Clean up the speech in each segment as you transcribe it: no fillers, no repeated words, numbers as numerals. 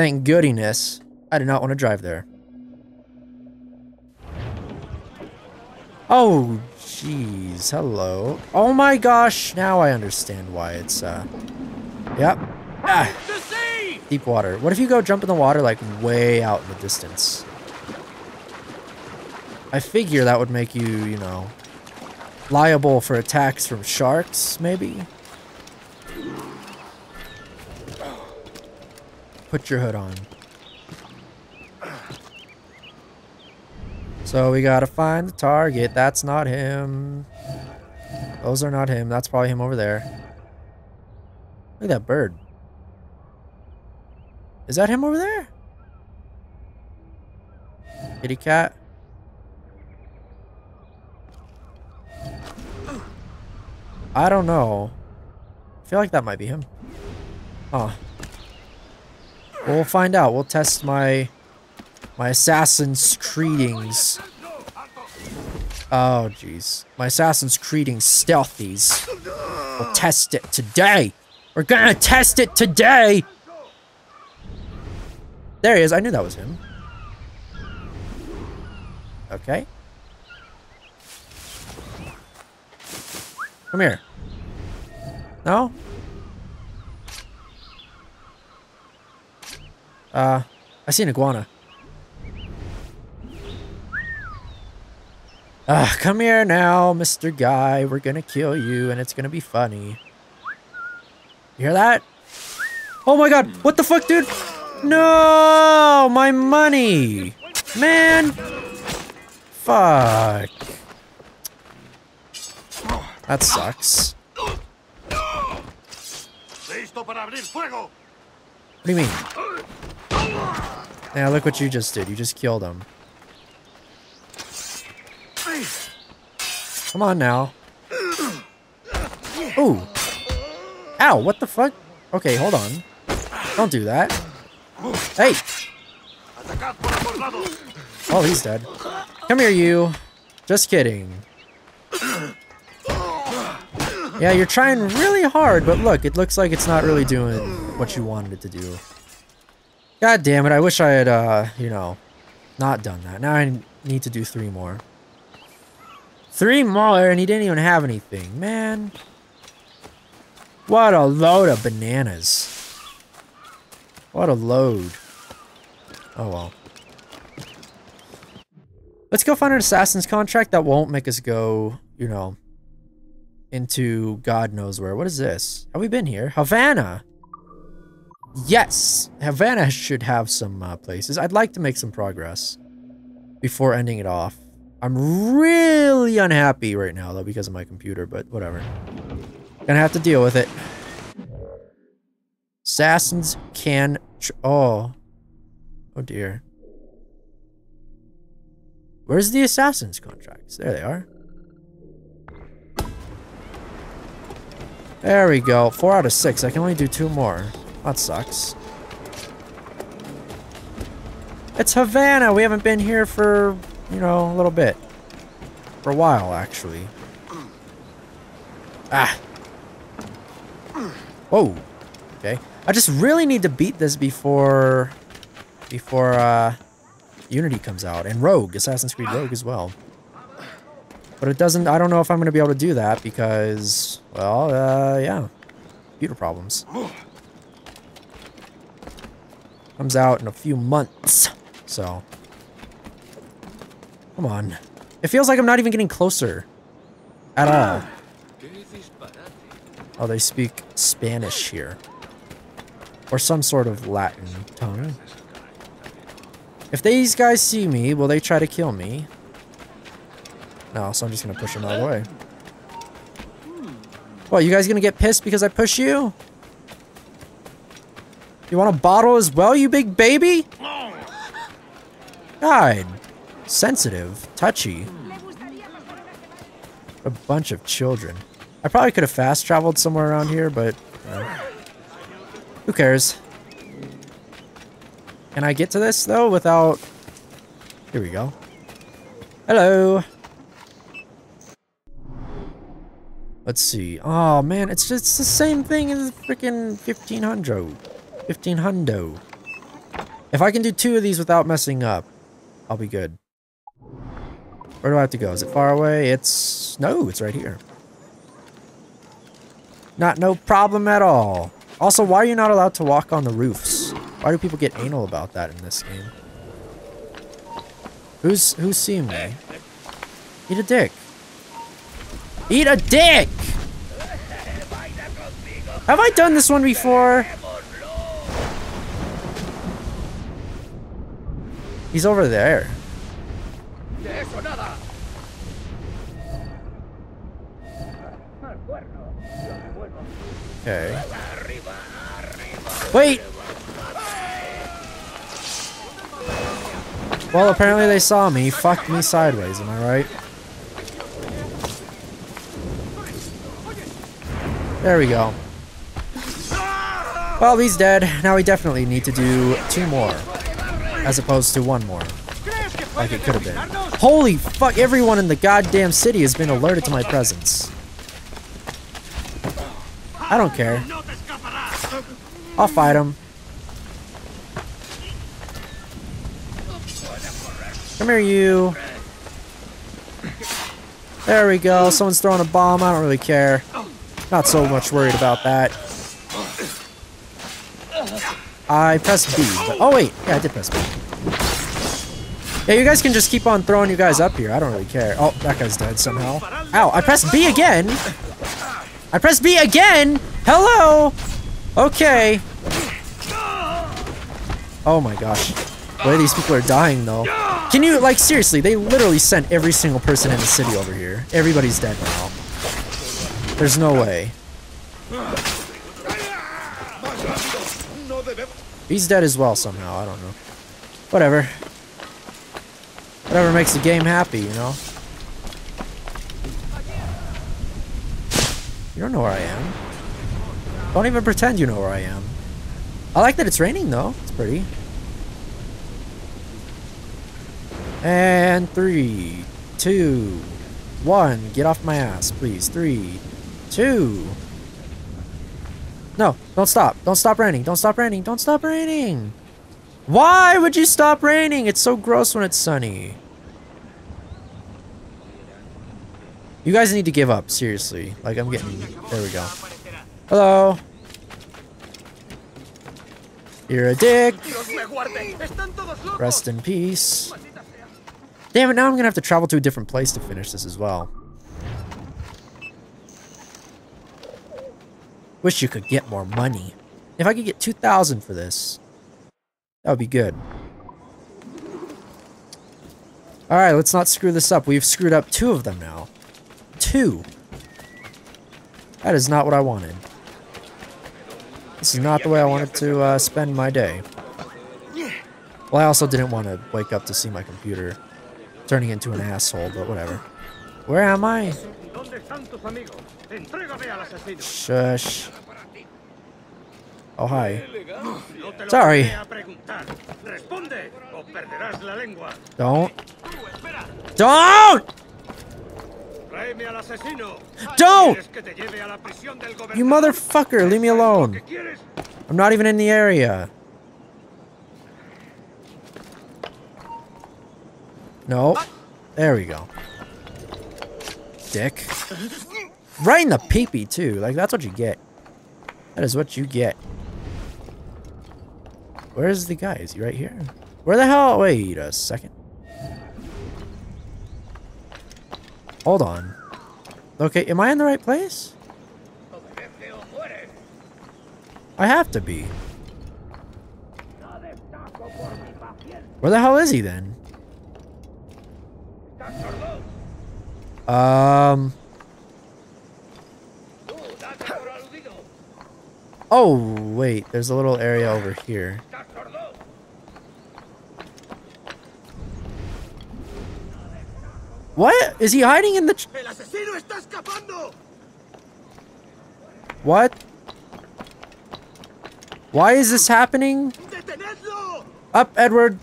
Thank goodness. I do not want to drive there. Oh, jeez. Hello. Oh my gosh. Now I understand why it's, Yep. Ah. Deep water. What if you go jump in the water, like, way out in the distance? I figure that would make you, you know, liable for attacks from sharks, maybe? Put your hood on. So we gotta find the target. That's not him. Those are not him. That's probably him over there. Look at that bird. Is that him over there? Kitty cat. I don't know. I feel like that might be him. Huh. We'll find out. We'll test my Assassin's Creedings. Oh, jeez. My Assassin's Creeding stealthies. We'll test it today. We're gonna test it today. There he is. I knew that was him. Okay. Come here. No? I see an iguana. Come here now, Mr. Guy. We're gonna kill you, and it's gonna be funny. You hear that? Oh my god! What the fuck, dude? No, my money, man. Fuck. That sucks. What do you mean? Now look what you just did. You just killed him. Come on now. Ooh. Ow! What the fuck? Okay, hold on. Don't do that. Hey! Oh, he's dead. Come here, you. Just kidding. Yeah, you're trying really hard, but look, it looks like it's not really doing what you wanted it to do. God damn it, I wish I had, you know, not done that. Now I need to do 3 more. 3 more, and he didn't even have anything. Man. What a load of bananas. What a load. Oh well. Let's go find an assassin's contract that won't make us go, you know, into God knows where. What is this? Have we been here? Havana! Yes! Havana should have some places. I'd like to make some progress before ending it off. I'm really unhappy right now, though, because of my computer, but whatever. Gonna have to deal with it. Assassins can... Oh dear. Where's the assassin's contracts? There they are. There we go. 4 out of 6. I can only do 2 more. That sucks. It's Havana. We haven't been here for, you know, a little bit. For a while, actually. Ah. Whoa. Okay. I just really need to beat this before Unity comes out. And Rogue, Assassin's Creed Rogue as well. But it doesn't, I don't know if I'm going to be able to do that because, well, yeah. Computer problems. Comes out in a few months, so. Come on. It feels like I'm not even getting closer. At all. Oh, they speak Spanish here. Or some sort of Latin tongue. If these guys see me, will they try to kill me? No, so I'm just gonna push them out of the way. What, you guys gonna get pissed because I push you? You want a bottle as well, you big baby? God. Sensitive. Touchy. A bunch of children. I probably could have fast traveled somewhere around here, but... who cares? Can I get to this though without... Here we go. Hello! Let's see. Oh man, it's just the same thing as freaking 1500. If I can do two of these without messing up, I'll be good. Where do I have to go? Is it far away? It's... no, it's right here. Not no problem at all. Also, why are you not allowed to walk on the roofs? Why do people get anal about that in this game? Who's seeing me? Eat a dick. Eat a dick! Have I done this one before? He's over there. Okay. Wait! Well, apparently they saw me. Fucked me sideways, am I right? There we go. Well, he's dead. Now we definitely need to do two more. As opposed to one more. Like it could have been. Holy fuck, everyone in the goddamn city has been alerted to my presence. I don't care. I'll fight him. Come here, you. There we go. Someone's throwing a bomb. I don't really care. Not so much worried about that. I pressed B. But, oh, wait. Yeah, I did press B. Yeah, you guys can just keep on throwing you guys up here. I don't really care. Oh, that guy's dead somehow. Ow, I pressed B again. I pressed B again. Hello. Okay. Oh, my gosh. The way these people are dying, though. Can you, like, seriously, they literally sent every single person in the city over here. Everybody's dead now. There's no way. He's dead as well somehow, I don't know. Whatever. Whatever makes the game happy, you know? You don't know where I am. Don't even pretend you know where I am. I like that it's raining, though. It's pretty. And 3, 2, 1, get off my ass, please. 3, 2. No, don't stop. Don't stop raining. Don't stop raining. Don't stop raining. Why would you stop raining? It's so gross when it's sunny. You guys need to give up, seriously. Like, I'm getting... there we go. Hello. You're a dick. Rest in peace. Damn it, now I'm gonna have to travel to a different place to finish this as well. Wish you could get more money. If I could get 2,000 for this, that would be good. Alright, let's not screw this up. We've screwed up two of them now. Two! That is not what I wanted. This is not the way I wanted to spend my day. Well, I also didn't want to wake up to see my computer turning into an asshole, but whatever. Where am I? Shush. Oh, hi. Sorry. Don't. Don't! Don't! You motherfucker, leave me alone. I'm not even in the area. No. There we go. Dick. Right in the peepee, too. Like, that's what you get. That is what you get. Where is the guy? Is he right here? Where the hell? Wait a second. Hold on. Okay, am I in the right place? I have to be. Where the hell is he, then? Oh, wait. There's a little area over here. What? Is he hiding in the... what? Why is this happening? Up, Edward.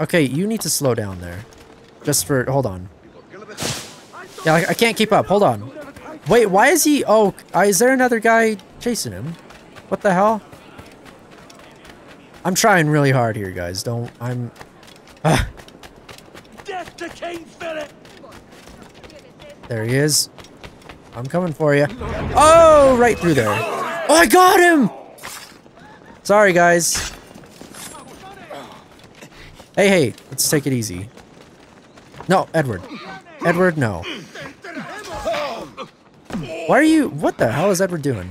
Okay, you need to slow down there. Just for... hold on. Yeah, I can't keep up. Hold on. Wait, why is he... oh, is there another guy chasing him? What the hell? I'm trying really hard here, guys. Don't... I'm... Death to King Philip! There he is. I'm coming for you. Oh, right through there. Oh, I got him! Sorry, guys. Hey, hey. Let's take it easy. No, Edward. Edward, no. Why are you... What the hell is Edward doing?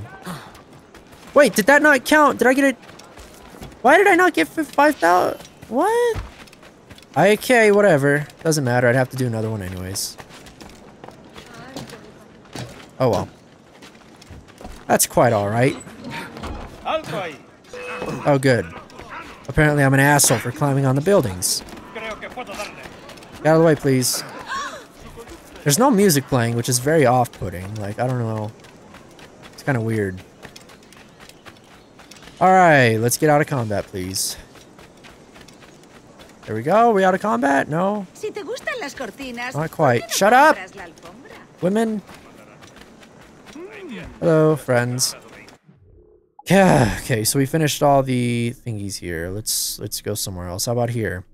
Wait, did that not count? Did I get it? Why did I not get 5,000? What? Okay, whatever. Doesn't matter. I'd have to do another one anyways. Oh well. That's quite alright. Oh good. Apparently I'm an asshole for climbing on the buildings. Get out of the way, please. There's no music playing, which is very off-putting. Like, I don't know. It's kind of weird. Alright, let's get out of combat, please. There we go. Are we out of combat? No. Not quite. Shut up! Women. Hello, friends. Yeah, okay, so we finished all the thingies here. Let's go somewhere else. How about here?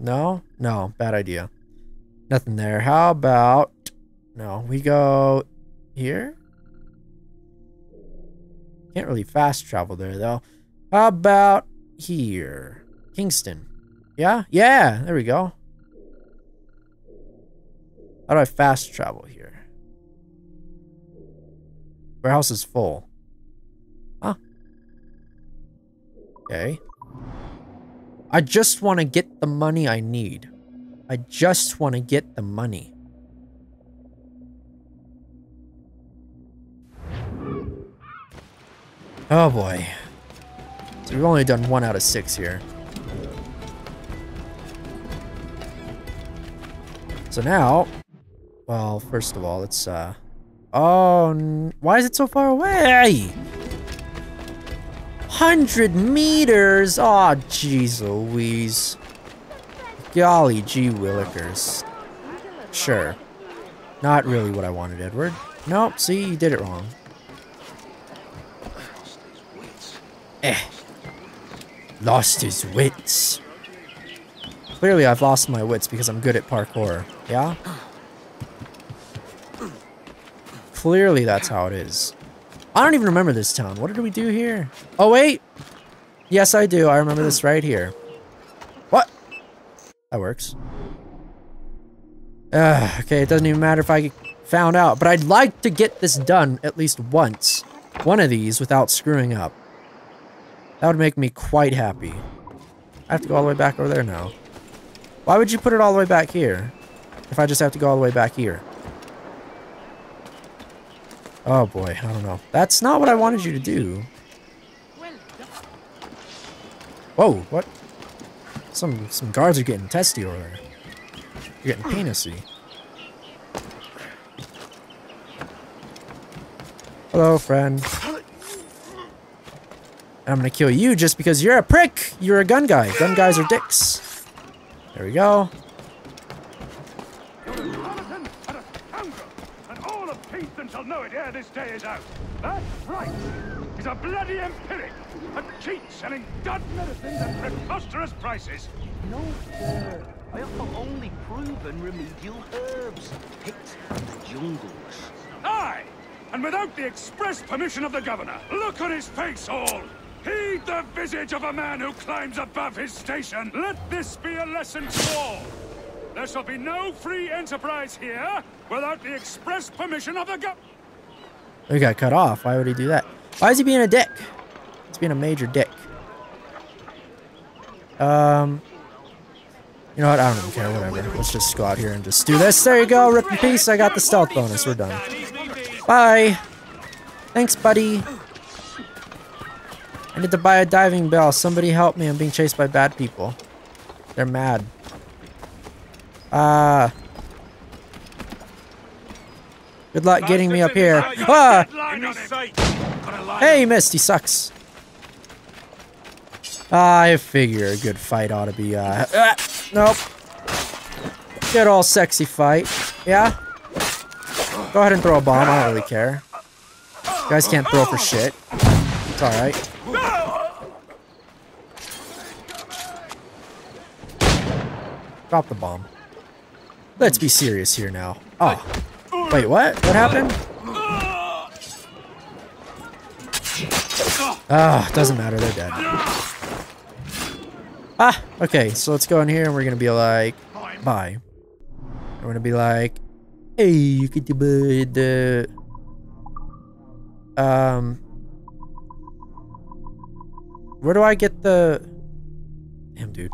No? No, bad idea. Nothing there. How about... No, we go... Here? Can't really fast travel there, though. How about here? Kingston. Yeah? Yeah! There we go. How do I fast travel here? Warehouse is full. Huh? Okay. I just want to get the money I need. I just want to get the money. Oh boy. So we've only done 1 out of 6 here. So now, well, first of all, let's, oh, why is it so far away? 100 meters! Aw, jeez Louise. Golly gee willikers. Sure. Not really what I wanted, Edward. Nope, see, you did it wrong. Eh. Lost his wits. Clearly I've lost my wits because I'm good at parkour. Yeah? Clearly that's how it is. I don't even remember this town. What did we do here? Oh wait! Yes I do. I remember this right here. What? That works. Okay, it doesn't even matter if I get found out. But I'd like to get this done at least once. One of these without screwing up. That would make me quite happy. I have to go all the way back over there now. Why would you put it all the way back here? If I just have to go all the way back here. Oh boy, I don't know. That's not what I wanted you to do. Whoa, what? Some guards are getting testy over there. You're getting penisy. Hello, friend. And I'm gonna kill you just because you're a prick! You're a gun guy. Gun guys are dicks. There we go. He's a bloody empiric and cheat selling dud medicines at preposterous prices. No, sir. I offer only proven remedial herbs picked from the jungles. Aye! And without the express permission of the governor. Look on his face, all! Heed the visage of a man who climbs above his station. Let this be a lesson to all. There shall be no free enterprise here without the express permission of the governor. He got cut off. Why would he do that? Why is he being a dick? He's being a major dick. You know what? I don't even care. Whatever. Let's just go out here and just do this. There you go. Rip in peace. I got the stealth bonus. We're done. Bye. Thanks, buddy. I need to buy a diving bell. Somebody help me. I'm being chased by bad people. They're mad. Good luck getting me up here. Ah! Hey, he missed. He sucks. I figure a good fight ought to be, nope. Good old sexy fight. Yeah? Go ahead and throw a bomb. I don't really care. You guys can't throw for shit. It's alright. Drop the bomb. Let's be serious here now. Oh. Wait, what? What happened? Ah, oh, doesn't matter. They're dead. Ah, okay. So let's go in here and we're going to be like, bye. We're going to be like, hey, you could do the... Where do I get the... Damn, dude.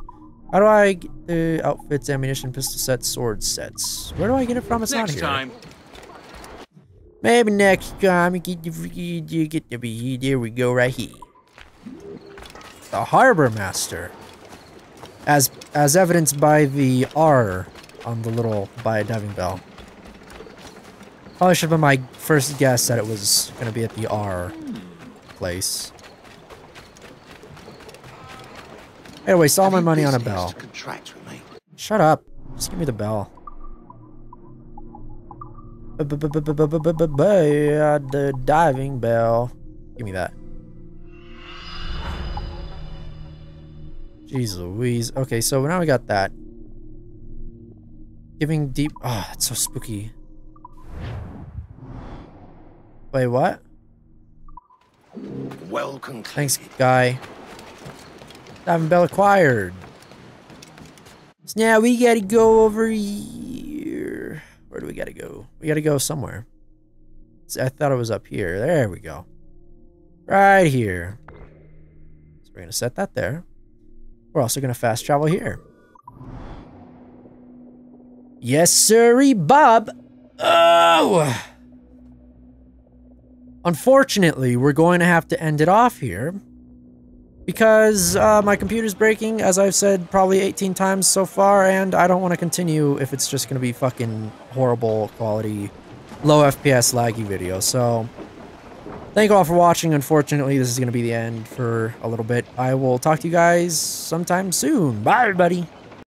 How do I get the outfits, ammunition, pistol sets, sword sets? Where do I get it from? It's not here. Time. Maybe next time. There we go, right here. The Harbor Master. As evidenced by the R on the little diving bell. Probably should have been my first guess that it was going to be at the R place. Anyway, saw my money on a bell. Shut up. Just give me the bell. The diving bell. Give me that. Jeez Louise. Okay, so now we got that. Giving deep. Oh, that's so spooky. Wait, what? Well concluded. Thanks, guy. Diving bell acquired. So now we gotta go over here. Where do we gotta go? We gotta go somewhere. See, I thought it was up here. There we go. Right here. So we're gonna set that there. We're also gonna fast travel here. Yes, sirree, Bob. Oh! Unfortunately, we're going to have to end it off here. Because my computer's breaking, as I've said probably 18 times so far, and I don't want to continue if it's just going to be fucking horrible quality, low FPS laggy video. So, thank you all for watching. Unfortunately, this is going to be the end for a little bit. I will talk to you guys sometime soon. Bye, everybody.